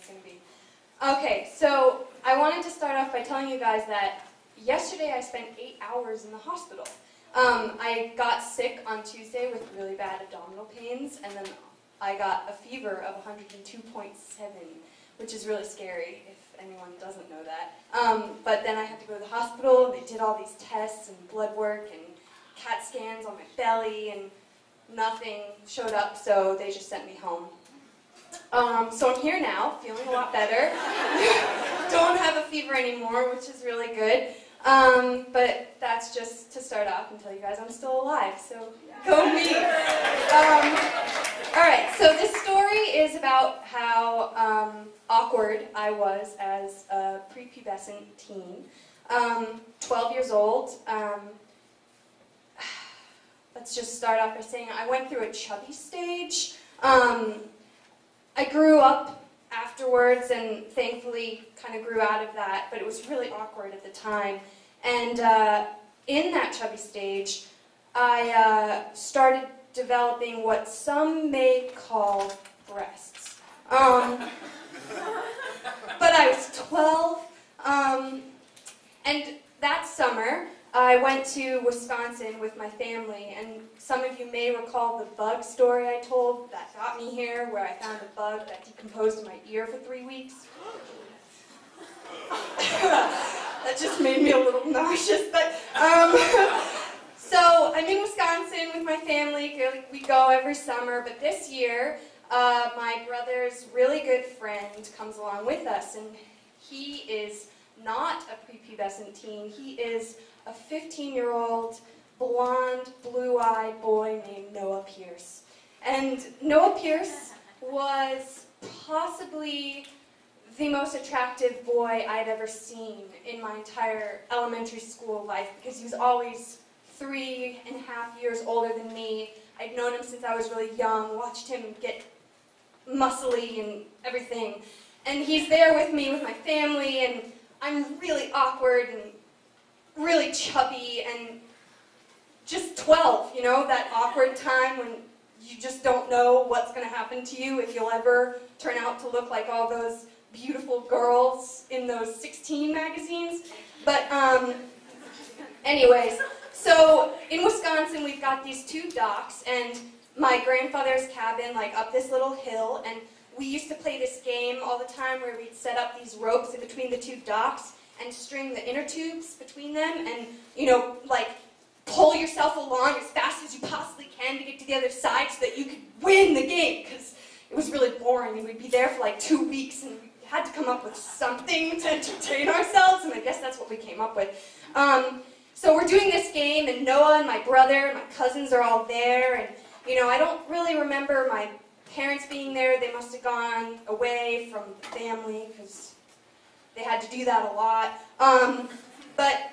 it's going to be. Okay, so I wanted to start off by telling you guys that yesterday I spent 8 hours in the hospital. I got sick on Tuesday with really bad abdominal pains, and then I got a fever of 102.7, which is really scary if anyone doesn't know that. But then I had to go to the hospital. They did all these tests and blood work and CAT scans on my belly, and nothing showed up, so they just sent me home. So I'm here now, feeling a lot better. Don't have a fever anymore, which is really good. But that's just to start off and tell you guys I'm still alive, so go me. Alright, so this story is about how awkward I was as a prepubescent teen. 12 years old. Let's just start off by saying I went through a chubby stage. I grew up afterwards and thankfully kind of grew out of that, but it was really awkward at the time. And in that chubby stage, I started developing what some may call breasts. But I was 12, and that summer, I went to Wisconsin with my family, and some of you may recall the bug story I told that got me here, where I found a bug that decomposed in my ear for 3 weeks. That just made me a little nauseous, but, so I'm in Wisconsin with my family. We go every summer, but this year, my brother's really good friend comes along with us, and he is not a prepubescent teen. He is a 15-year-old, blonde, blue-eyed boy named Noah Pierce. And Noah Pierce was possibly the most attractive boy I'd ever seen in my entire elementary school life, because he was always 3.5 years older than me. I'd known him since I was really young, watched him get muscly and everything. And he's there with me, with my family, and I'm really awkward and really chubby and just 12, you know, that awkward time when you just don't know what's going to happen to you, if you'll ever turn out to look like all those beautiful girls in those 16 magazines. But anyways, so in Wisconsin we've got these two docks and my grandfather's cabin like up this little hill, and we used to play this game all the time where we'd set up these ropes in between the two docks and string the inner tubes between them and, you know, like, pull yourself along as fast as you possibly can to get to the other side so that you could win the game, because it was really boring, and we'd be there for like 2 weeks, and we had to come up with something to entertain ourselves, and I guess that's what we came up with. So we're doing this game, and Noah and my brother and my cousins are all there, and, you know, I don't really remember my parents being there. They must have gone away from the family, because they had to do that a lot. But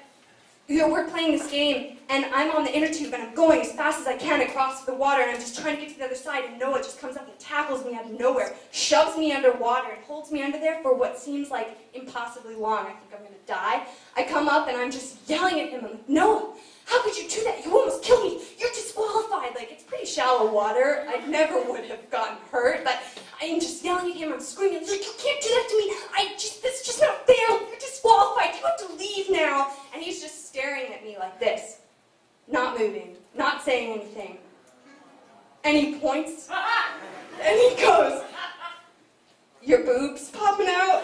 you know, we're playing this game, and I'm on the inner tube, and I'm going as fast as I can across the water, and I'm just trying to get to the other side, and Noah just comes up and tackles me out of nowhere, shoves me underwater, and holds me under there for what seems like impossibly long. I think I'm going to die. I come up, and I'm just yelling at him. I'm like, Noah, how could you do that? You almost killed me. You're disqualified. Like, it's pretty shallow water. I never would have gotten hurt, but I'm just yelling at him. I'm screaming. He's like, you can't do that to me. That's just not fair. You're disqualified. You have to leave now. And he's just staring at me like this, not moving, not saying anything. And he points, and he goes, your boobs popping out?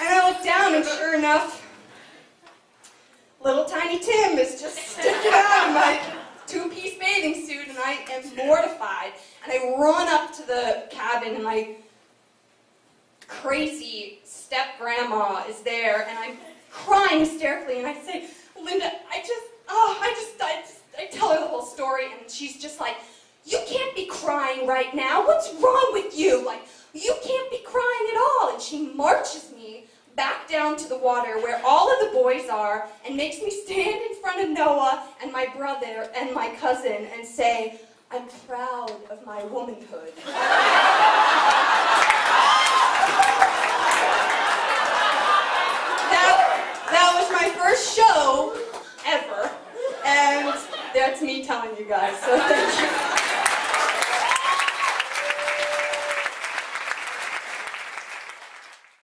And I look down, and sure enough, little tiny Tim is just sticking out of my two-piece bathing suit, and I am mortified. And I run up to the cabin, and my crazy step-grandma is there, and I'm crying hysterically, and I say, Linda, I tell her the whole story, and she's just like, you can't be crying right now. What's wrong with you? Like, you can't be crying at all. And she marches me back down to the water where all of the boys are and makes me stand in front of Noah and my brother and my cousin and say, I'm proud of my womanhood. That was my first show ever, and that's me telling you guys, so thank you.